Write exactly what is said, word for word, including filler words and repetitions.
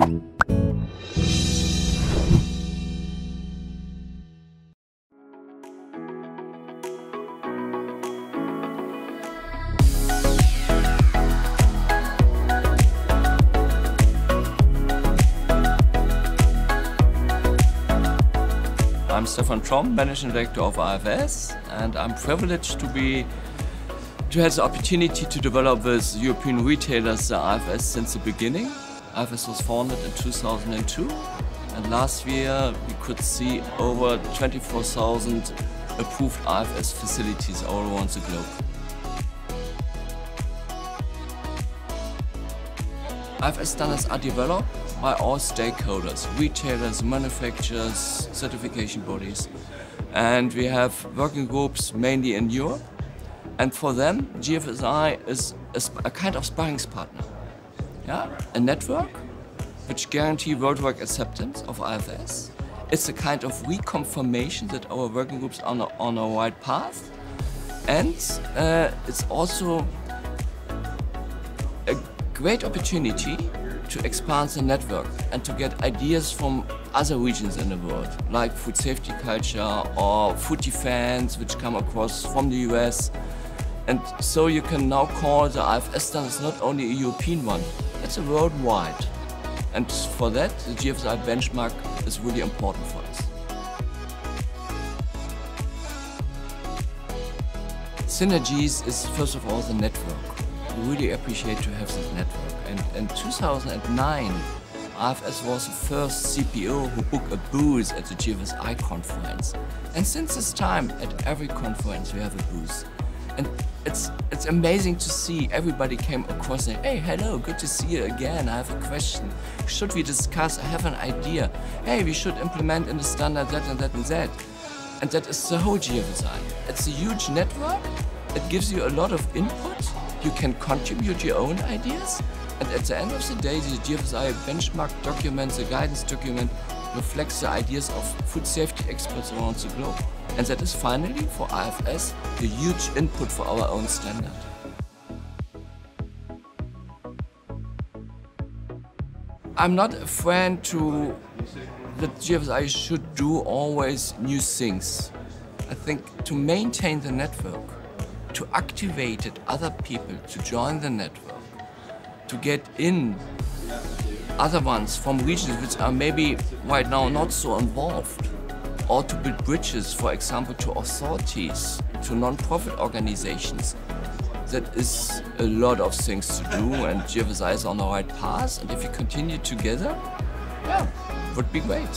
I'm Stephan Tromp, Managing Director of I F S, and I'm privileged to be to have the opportunity to develop with European retailers the I F S since the beginning. I F S was founded in two thousand two, and last year we could see over twenty-four thousand approved I F S facilities all around the globe. I F S standards are developed by all stakeholders, retailers, manufacturers, certification bodies, and we have working groups mainly in Europe, and for them G F S I is a, a kind of sparring partner, yeah? A network which guarantees worldwide acceptance of I F S. It's a kind of reconfirmation that our working groups are on a, on a right path, and uh, it's also a great opportunity to expand the network and to get ideas from other regions in the world, like food safety culture or food defense, which come across from the U S. And so you can now call the I F S standards not only a European one, it's a worldwide. And for that, the G F S I benchmark is really important for us. Synergies is first of all the network. We really appreciate to have this network. And in two thousand nine, I F S was the first C P O who booked a booth at the G F S I conference. And since this time, at every conference we have a booth. And it's, it's amazing to see everybody came across saying, hey, hello, good to see you again, I have a question. Should we discuss, I have an idea. Hey, we should implement in the standard that and that and that. And that is the whole G F S I. It's a huge network, it gives you a lot of input. You can contribute your own ideas, and at the end of the day, the G F S I benchmark document, the guidance document, reflects the ideas of food safety experts around the globe. And that is finally, for I F S, the huge input for our own standard. I'm not a fan to that G F S I should do always new things. I think to maintain the network, to activate other people to join the network, to get in other ones from regions which are maybe right now not so involved, or to build bridges, for example, to authorities, to non-profit organizations. That is a lot of things to do, and G F S I is on the right path, and if we continue together, yeah, would be great.